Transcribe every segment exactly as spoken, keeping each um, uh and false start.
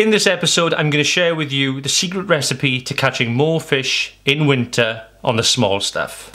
In this episode, I'm going to share with you the secret recipe to catching more fish in winter on the small stuff.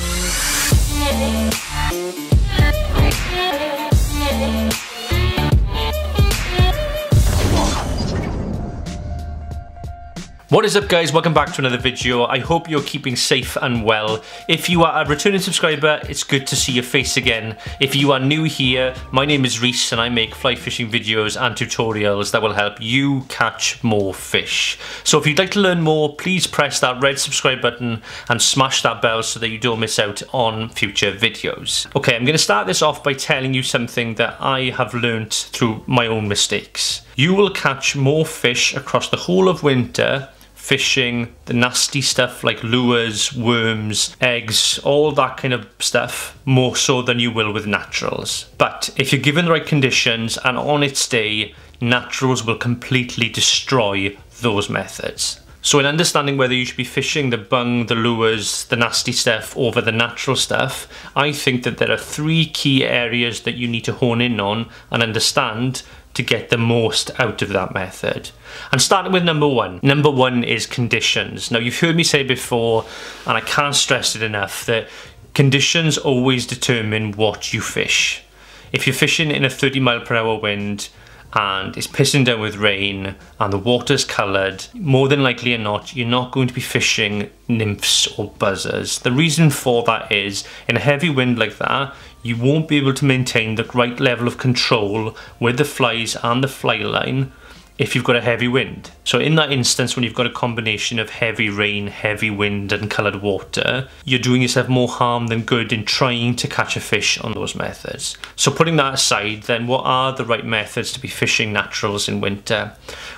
What is up, guys? Welcome back to another video. I hope you're keeping safe and well. If you are a returning subscriber, it's good to see your face again. If you are new here, my name is Rhys and I make fly fishing videos and tutorials that will help you catch more fish. So if you'd like to learn more, please press that red subscribe button and smash that bell so that you don't miss out on future videos. Okay, I'm going to start this off by telling you something that I have learned through my own mistakes. You will catch more fish across the whole of winter fishing the nasty stuff like lures, worms, eggs, all that kind of stuff, more so than you will with naturals. But if you're given the right conditions and on its day, naturals will completely destroy those methods. So in understanding whether you should be fishing the bung, the lures, the nasty stuff over the natural stuff, I think that there are three key areas that you need to hone in on and understand to get the most out of that method. And starting with number one. Number one is conditions. Now, you've heard me say before, and I can't stress it enough, that conditions always determine what you fish. If you're fishing in a thirty mile per hour wind, and it's pissing down with rain and the water's coloured, more than likely or not, you're not going to be fishing nymphs or buzzers. The reason for that is, in a heavy wind like that, you won't be able to maintain the right level of control with the flies and the fly line if you've got a heavy wind. So in that instance, when you've got a combination of heavy rain, heavy wind and coloured water, you're doing yourself more harm than good in trying to catch a fish on those methods. So putting that aside, then what are the right methods to be fishing naturals in winter?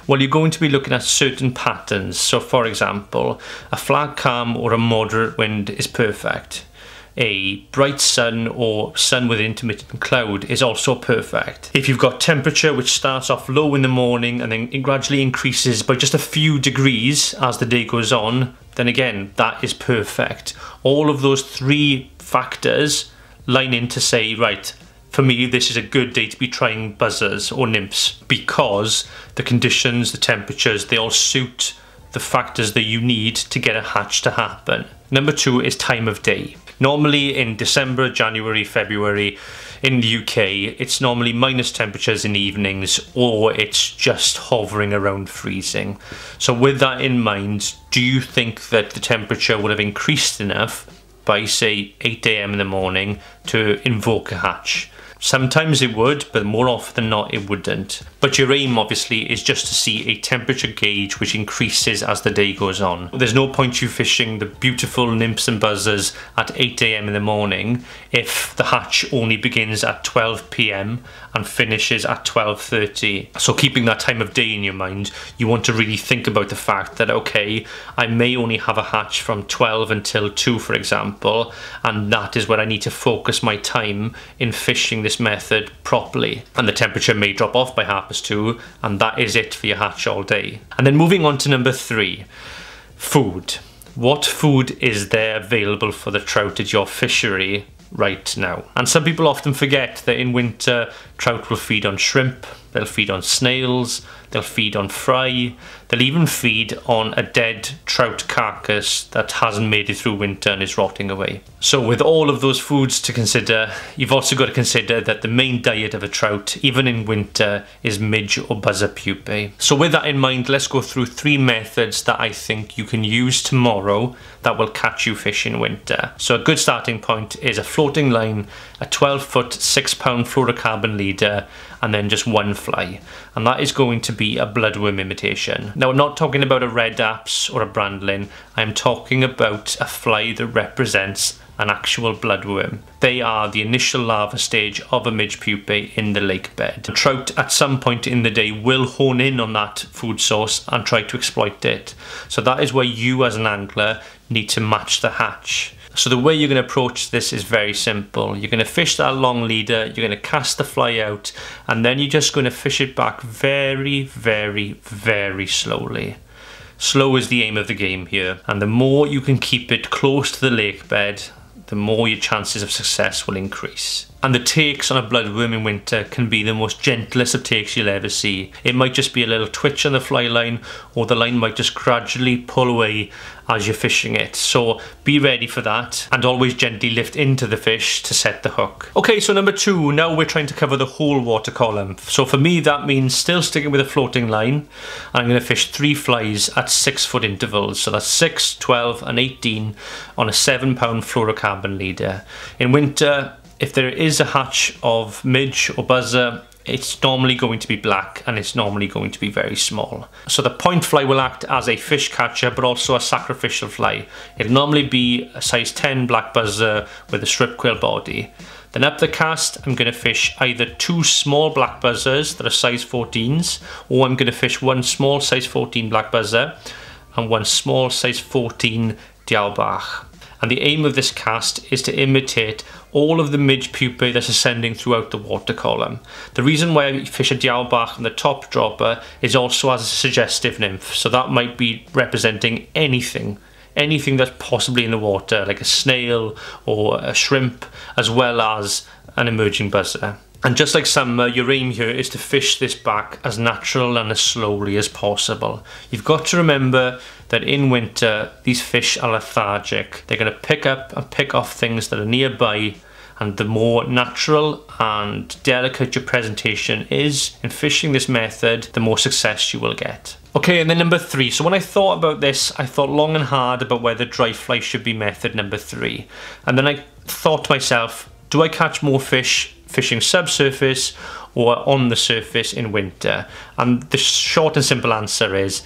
Well, you're going to be looking at certain patterns. So for example, a flat calm or a moderate wind is perfect. A bright sun or sun with intermittent cloud is also perfect. If you've got temperature which starts off low in the morning and then it gradually increases by just a few degrees as the day goes on, then again, that is perfect. All of those three factors line in to say, right, for me, this is a good day to be trying buzzers or nymphs because the conditions, the temperatures, they all suit the factors that you need to get a hatch to happen. Number two is time of day. Normally in December, January, February, in the U K, it's normally minus temperatures in the evenings or it's just hovering around freezing. So with that in mind, do you think that the temperature would have increased enough by say eight A M in the morning to invoke a hatch? Sometimes it would, but more often than not, it wouldn't. But your aim, obviously, is just to see a temperature gauge which increases as the day goes on. There's no point you fishing the beautiful nymphs and buzzers at eight A M in the morning if the hatch only begins at twelve P M and finishes at twelve thirty. So keeping that time of day in your mind, you want to really think about the fact that, okay, I may only have a hatch from twelve until two, for example, and that is where I need to focus my time in fishing this method properly. And the temperature may drop off by half past two, and that is it for your hatch all day. And then moving on to number three, food. What food is there available for the trout at your fishery right now? And some people often forget that in winter, trout will feed on shrimp, they'll feed on snails, they'll feed on fry, they'll even feed on a dead trout carcass that hasn't made it through winter and is rotting away. So with all of those foods to consider, you've also got to consider that the main diet of a trout, even in winter, is midge or buzzer pupae. So with that in mind, let's go through three methods that I think you can use tomorrow that will catch you fish in winter. So a good starting point is a floating line, a twelve foot, six pound fluorocarbon leader, and then just one fly, and that is going to be a bloodworm imitation. Now, I'm not talking about a red apse or a brandling, I'm talking about a fly that represents an actual bloodworm. They are the initial larva stage of a midge pupae in the lake bed. The trout at some point in the day will hone in on that food source and try to exploit it. So that is where you as an angler need to match the hatch. So the way you're going to approach this is very simple. You're going to fish that long leader, you're going to cast the fly out, and then you're just going to fish it back very, very, very slowly. Slow is the aim of the game here, and the more you can keep it close to the lake bed, the more your chances of success will increase. And the takes on a bloodworm in winter can be the most gentlest of takes you'll ever see. It might just be a little twitch on the fly line, or the line might just gradually pull away as you're fishing it. So be ready for that, and always gently lift into the fish to set the hook. Okay, so number two, now we're trying to cover the whole water column. So for me, that means still sticking with a floating line. I'm going to fish three flies at six foot intervals. So that's six, twelve and eighteen on a seven pound fluorocarbon leader. In winter, if there is a hatch of midge or buzzer, it's normally going to be black and it's normally going to be very small. So the point fly will act as a fish catcher but also a sacrificial fly. It'll normally be a size ten black buzzer with a strip quill body. Then up the cast, I'm going to fish either two small black buzzers that are size fourteens, or I'm going to fish one small size fourteen black buzzer and one small size fourteen Diaobach. And the aim of this cast is to imitate all of the midge pupae that's ascending throughout the water column. The reason why I fish a Diaobach on the top dropper is also as a suggestive nymph, so that might be representing anything, anything that's possibly in the water, like a snail or a shrimp, as well as an emerging buzzer. And just like summer, your aim here is to fish this back as natural and as slowly as possible. You've got to remember that in winter, these fish are lethargic. They're going to pick up and pick off things that are nearby, and the more natural and delicate your presentation is in fishing this method, the more success you will get. Okay, and then number three. So when I thought about this, I thought long and hard about whether dry fly should be method number three. And then I thought to myself, do I catch more fish fishing subsurface or on the surface in winter? And the short and simple answer is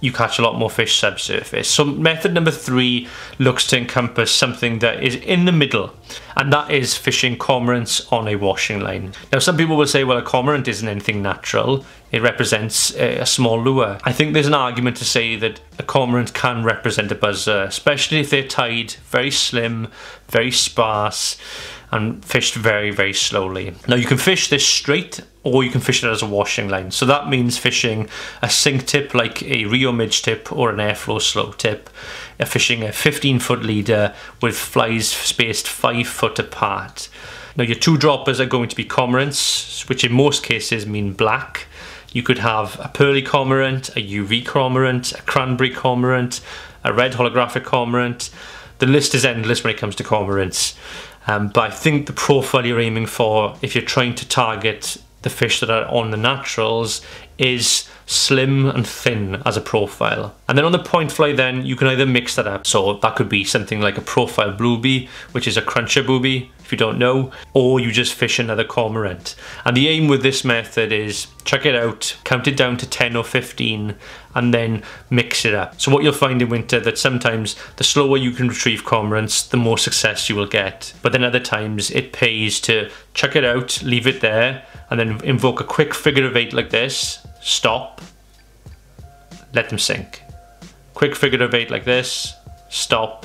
you catch a lot more fish subsurface. So method number three looks to encompass something that is in the middle, and that is fishing cormorants on a washing line. Now some people will say, well, a cormorant isn't anything natural, it represents a small lure. I think there's an argument to say that a cormorant can represent a buzzer, especially if they're tied very slim, very sparse, and fished very, very slowly. Now you can fish this straight, or you can fish it as a washing line. So that means fishing a sink tip like a Rio Midge tip or an Airflow slow tip, fishing a fifteen foot leader with flies spaced five foot apart. Now your two droppers are going to be cormorants, which in most cases mean black. You could have a pearly cormorant, a U V cormorant, a cranberry cormorant, a red holographic cormorant. The list is endless when it comes to cormorants. Um, but I think the profile you're aiming for, if you're trying to target the fish that are on the naturals, is slim and thin as a profile. And then on the point fly, then you can either mix that up. So that could be something like a profile blueby, which is a cruncher booby, if you don't know, or you just fish another cormorant. And the aim with this method is check it out, count it down to ten or fifteen, and then mix it up. So what you'll find in winter that sometimes the slower you can retrieve cormorants, the more success you will get. But then other times it pays to check it out, leave it there, and then invoke a quick figure of eight like this, stop, let them sink. Quick figure of eight like this, stop,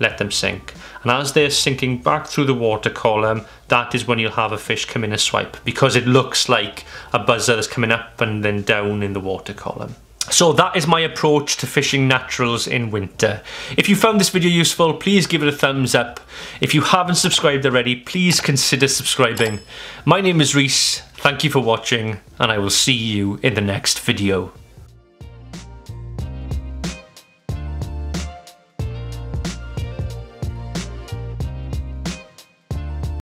let them sink. And as they're sinking back through the water column, that is when you'll have a fish come in a swipe, because it looks like a buzzer that's coming up and then down in the water column. So that is my approach to fishing naturals in winter. If you found this video useful, please give it a thumbs up. If you haven't subscribed already, please consider subscribing. My name is Rhys, thank you for watching, and I will see you in the next video.